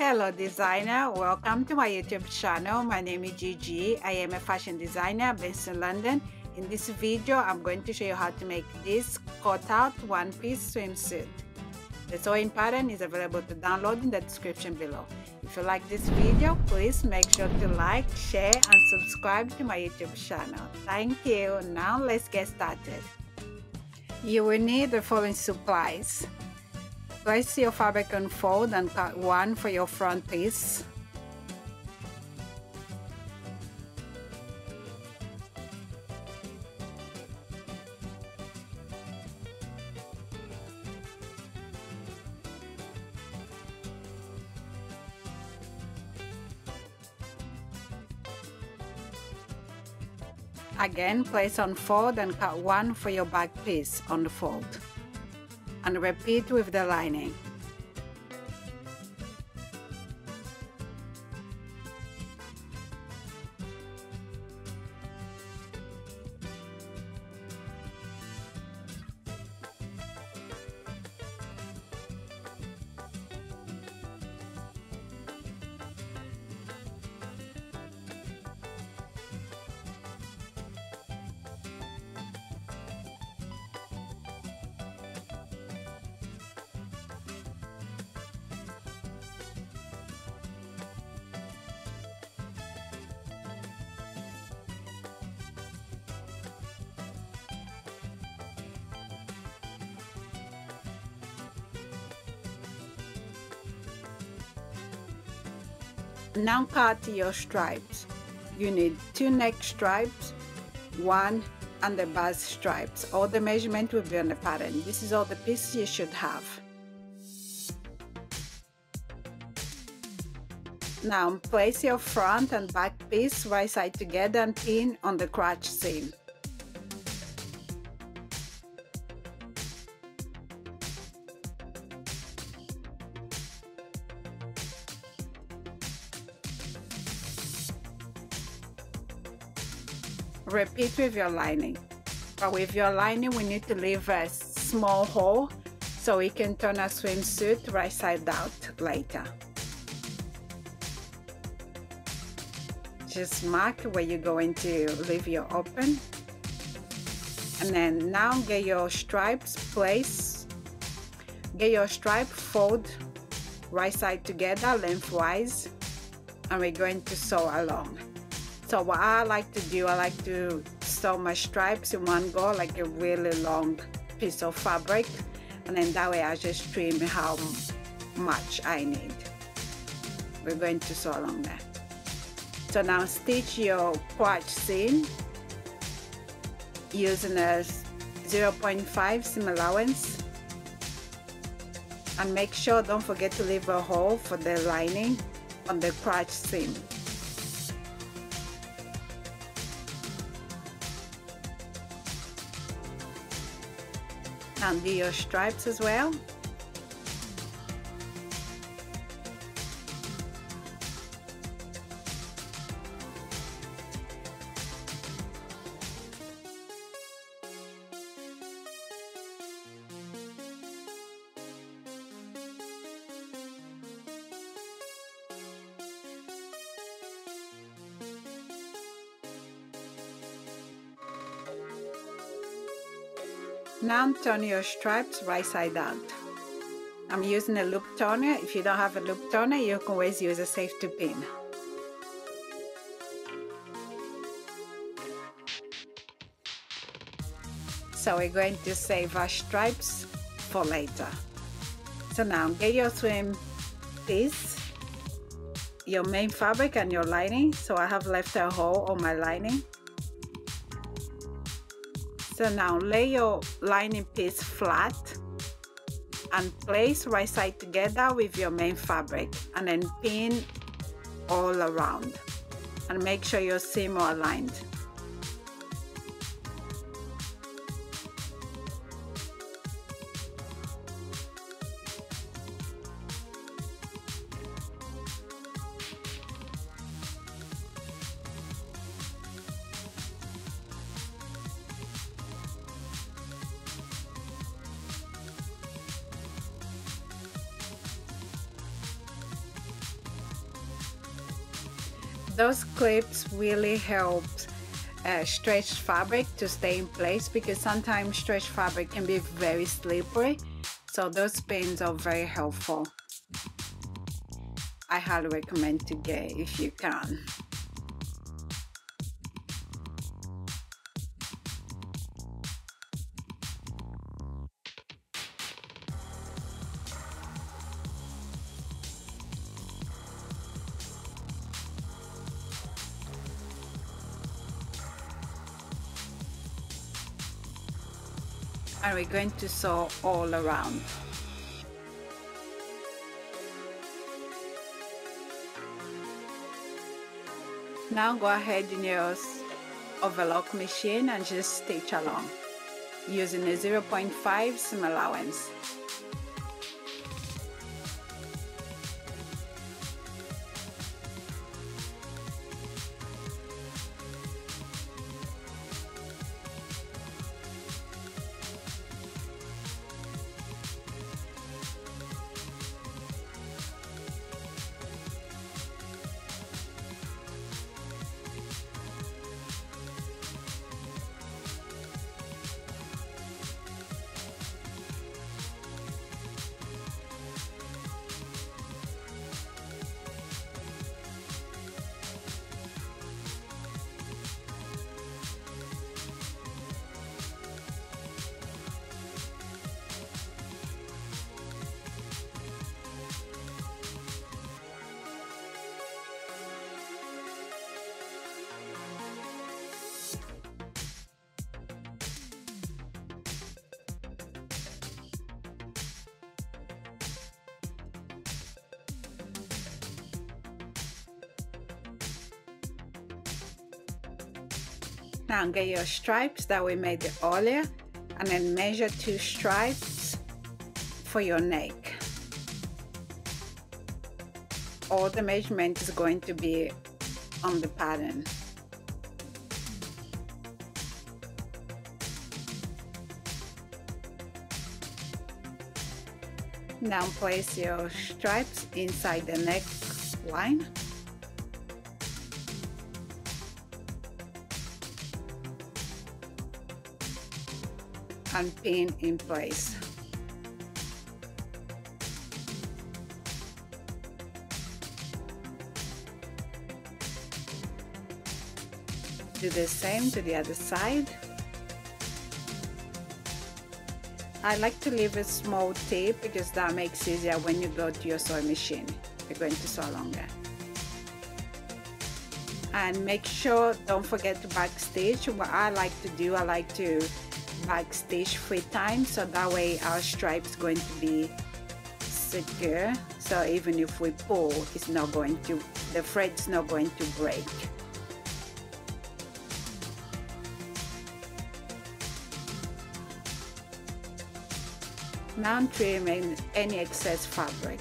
Hello designer, welcome to my YouTube channel. My name is Gigi. I am a fashion designer based in London. In this video, I'm going to show you how to make this cutout one-piece swimsuit. The sewing pattern is available to download in the description below. If you like this video, please make sure to like, share and subscribe to my YouTube channel. Thank you. Now let's get started. You will need the following supplies. Place your fabric on fold and cut one for your front piece. Again, place on fold and cut one for your back piece on the fold. And repeat with the lining. Now cut your stripes. You need two neck stripes, one and the bust stripes. All the measurement will be on the pattern. This is all the pieces you should have. Now place your front and back piece right side together and pin on the crotch seam. Repeat with your lining, but with your lining we need to leave a small hole so we can turn our swimsuit right side out later. Just mark where you're going to leave your open, and then now get your stripes placed. Get your stripe fold right side together lengthwise, and we're going to sew along. So what I like to do, I like to sew my stripes in one go, like a really long piece of fabric, and then that way I just trim how much I need. We're going to sew along that. So now stitch your crotch seam using a 0.5 seam allowance, and make sure, don't forget to leave a hole for the lining on the crotch seam. And do your stripes as well. Now turn your stripes right side out. I'm using a loop turner. If you don't have a loop turner, you can always use a safety pin. So we're going to save our stripes for later. So now get your swim piece, your main fabric and your lining. So I have left a hole on my lining. So now lay your lining piece flat and place right side together with your main fabric, and then pin all around and make sure your seams are aligned. Those clips really helped stretched fabric to stay in place, because sometimes stretched fabric can be very slippery, so those pins are very helpful. I highly recommend to get if you can. And we're going to sew all around. Now go ahead in your overlock machine and just stitch along using a 0.5 seam allowance. Now get your stripes that we made earlier, and then measure 2 stripes for your neck. All the measurement is going to be on the pattern. Now place your stripes inside the neck line. And pin in place. Do the same to the other side. I like to leave a small tip because that makes it easier when you go to your sewing machine. You're going to sew longer. And make sure, don't forget to backstitch. What I like to do, I like to backstitch 3 times, so that way our stripe is going to be secure, so even if we pull, it's not going to, the thread's not going to break. Now trim any excess fabric.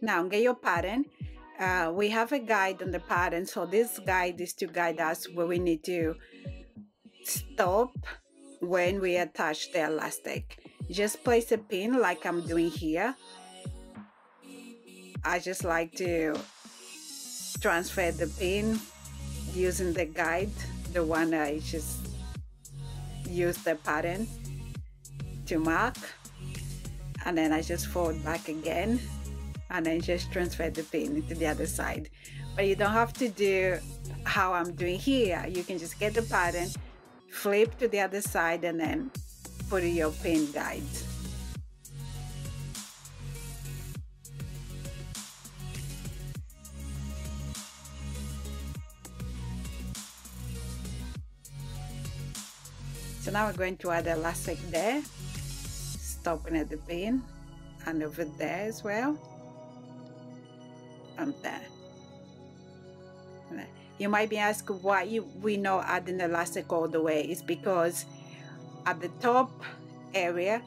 Now get your pattern. We have a guide on the pattern, so this guide is to guide us where we need to stop when we attach the elastic. Just place a pin like I'm doing here. I just like to transfer the pin using the guide, the one I just used the pattern to mark, and then I just fold back again. And then just transfer the pin to the other side. But you don't have to do how I'm doing here. You can just get the pattern, flip to the other side, and then put in your pin guide. So now we're going to add elastic there, stopping at the pin, and over there as well. There. You might be asked why we know adding elastic all the way. It's because at the top area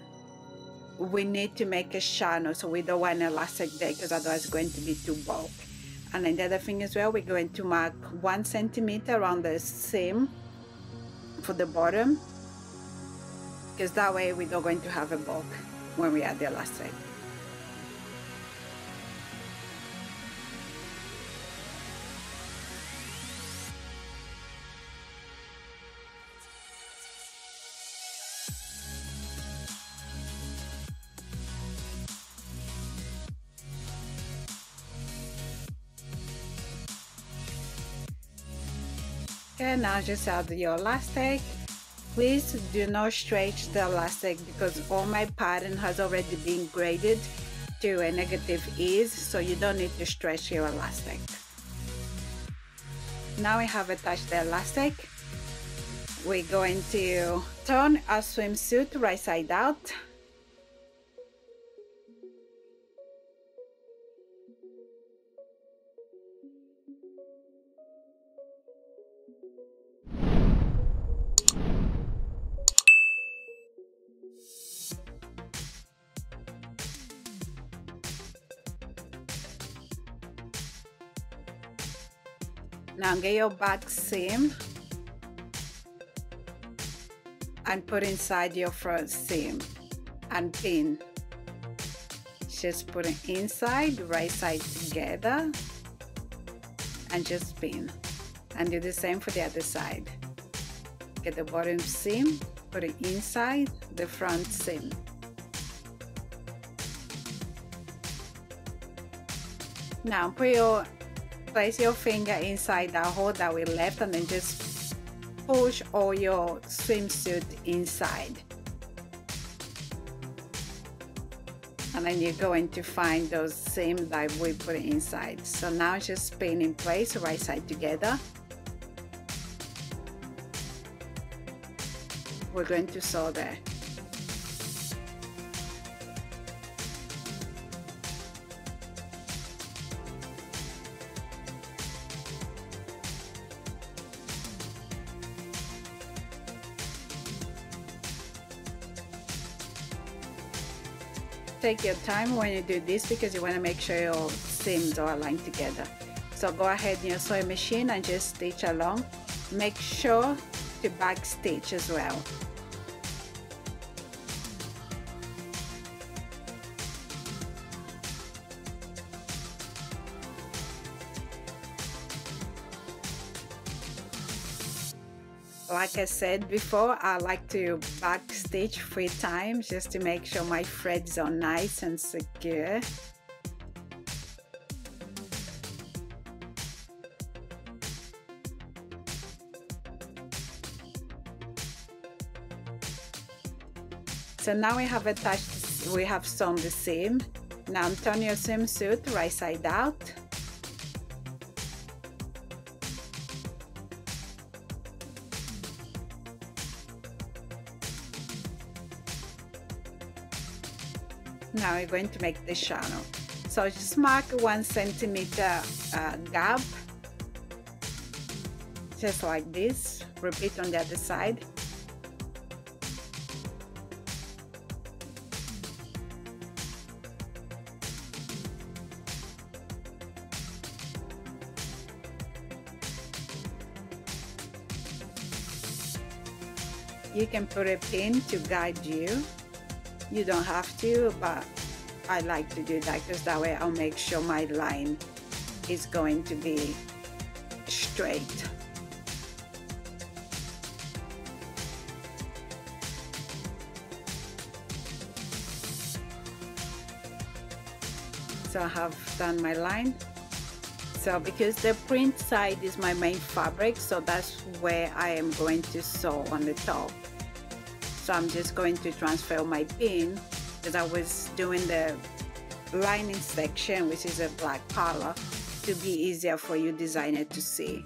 we need to make a channel, so we don't want elastic there because otherwise it's going to be too bulky. And then the other thing as well, we're going to mark 1 centimeter around the seam for the bottom, because that way we're not going to have a bulk when we add the elastic. okay, now just add the elastic. Please do not stretch the elastic because all my pattern has already been graded to a negative ease, so you don't need to stretch your elastic. Now we have attached the elastic. We're going to turn our swimsuit right side out. Now get your back seam and put inside your front seam and pin. Just put it inside, right side together, and just pin. And do the same for the other side. Get the bottom seam, put it inside the front seam. Now place your finger inside that hole that we left and then just push all your swimsuit inside. And then you're going to find those seams that we put inside. So now just pin in place, right side together. We're going to sew there. Take your time when you do this because you want to make sure your seams are aligned together. So go ahead in your sewing machine and just stitch along. Make sure to back stitch as well. Like I said before, I like to back stitch 3 times just to make sure my threads are nice and secure. So now we have attached, we have sewn the seam. Now turn your swimsuit right side out. Now we're going to make the channel. So just mark 1 centimeter gap, just like this. Repeat on the other side. You can put a pin to guide you. You don't have to, but I like to do that because that way I'll make sure my line is going to be straight. So I have done my line. So because the print side is my main fabric, so that's where I am going to sew on the top. So I'm just going to transfer my pin because I was doing the lining section, which is a black color, to be easier for you designer to see.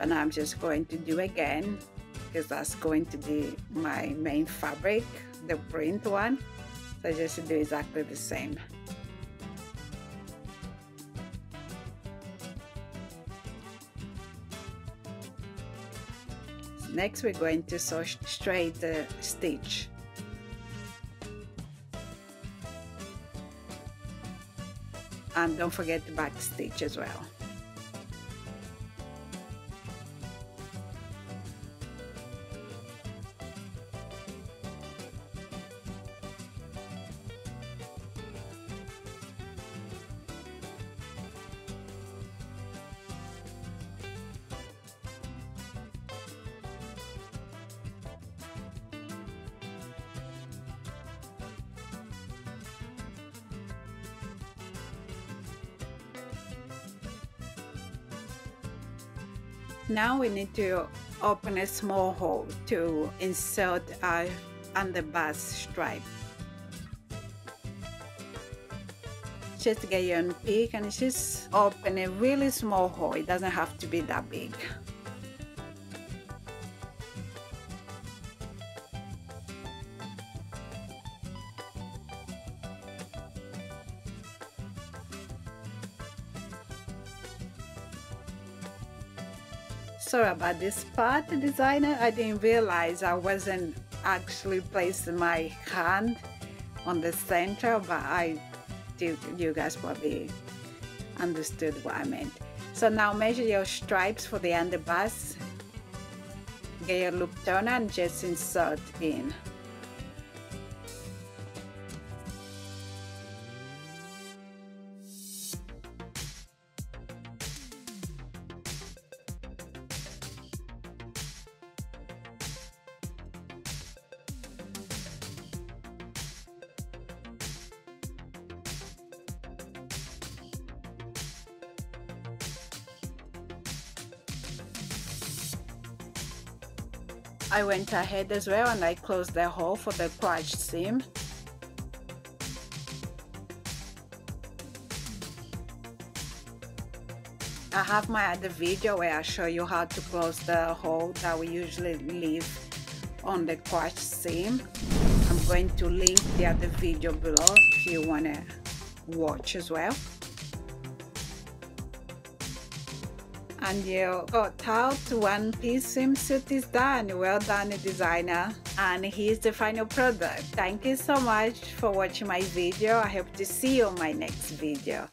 And I'm just going to do again because that's going to be my main fabric, the print one. So just do exactly the same. Next, we're going to sew straight stitch. And don't forget to back stitch as well. Now we need to open a small hole to insert our underbust stripe. Just get your own pick and just open a really small hole. It doesn't have to be that big. Sorry about this part, designer. I didn't realize I wasn't actually placing my hand on the center, but I did. You guys probably understood what I meant. So now measure your stripes for the underbust. Get your loop turner and just insert in. I went ahead as well and I closed the hole for the crotch seam. I have my other video where I show you how to close the hole that we usually leave on the crotch seam. I'm going to link the other video below if you want to watch as well. And you got out one piece swimsuit is done. Well done, designer. And here's the final product. Thank you so much for watching my video. I hope to see you on my next video.